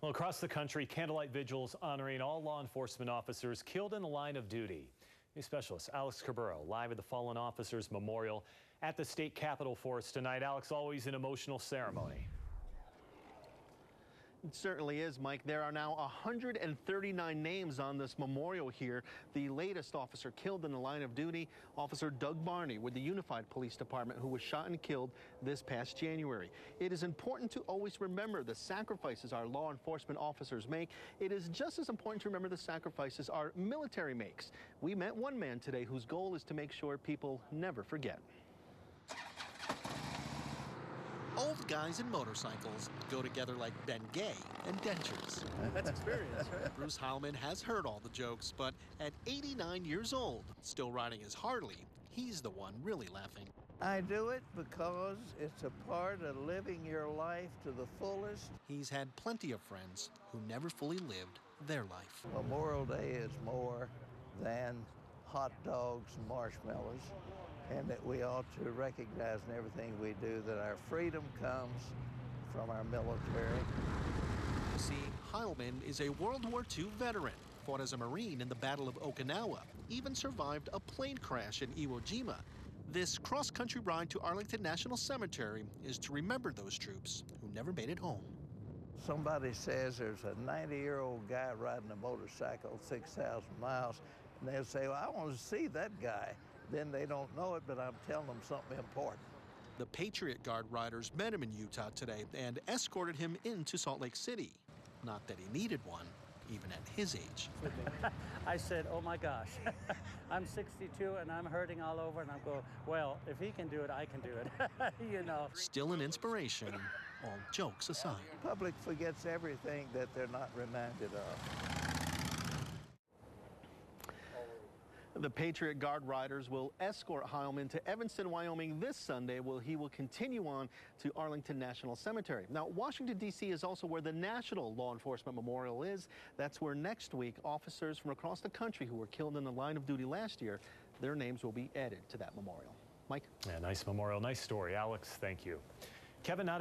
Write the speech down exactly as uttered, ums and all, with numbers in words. Well, across the country, candlelight vigils honoring all law enforcement officers killed in the line of duty. News specialist Alex Cabrero live at the Fallen Officers Memorial at the state capitol for us tonight. Alex, always an emotional ceremony. It certainly is, Mike. There are now one hundred thirty-nine names on this memorial here. The latest officer killed in the line of duty, Officer Doug Barney with the Unified Police Department, who was shot and killed this past January. It is important to always remember the sacrifices our law enforcement officers make. It is just as important to remember the sacrifices our military makes. We met one man today whose goal is to make sure people never forget. Old guys and motorcycles go together like Ben Gay and dentures. That's experience, right? Bruce Heilman has heard all the jokes, but at eighty-nine years old, still riding his Harley, he's the one really laughing. I do it because it's a part of living your life to the fullest. He's had plenty of friends who never fully lived their life. Memorial Day is more than hot dogs and marshmallows, and that we ought to recognize in everything we do that our freedom comes from our military. You see, Heilman is a World War Two veteran, fought as a Marine in the Battle of Okinawa, even survived a plane crash in Iwo Jima. This cross-country ride to Arlington National Cemetery is to remember those troops who never made it home. Somebody says there's a ninety-year-old guy riding a motorcycle six thousand miles, and they'll say, well, I want to see that guy. Then they don't know it, but I'm telling them something important. The Patriot Guard Riders met him in Utah today and escorted him into Salt Lake City. Not that he needed one, even at his age. I said, oh my gosh, I'm sixty-two and I'm hurting all over, and I'm going, well, if he can do it, I can do it, you know. Still an inspiration, all jokes aside. The public forgets everything that they're not reminded of. The Patriot Guard Riders will escort Heilman to Evanston, Wyoming this Sunday, where he will continue on to Arlington National Cemetery. Now, Washington, D C is also where the National Law Enforcement Memorial is. That's where next week, officers from across the country who were killed in the line of duty last year, their names will be added to that memorial. Mike? Yeah, nice memorial, nice story. Alex, thank you. Kevin, not a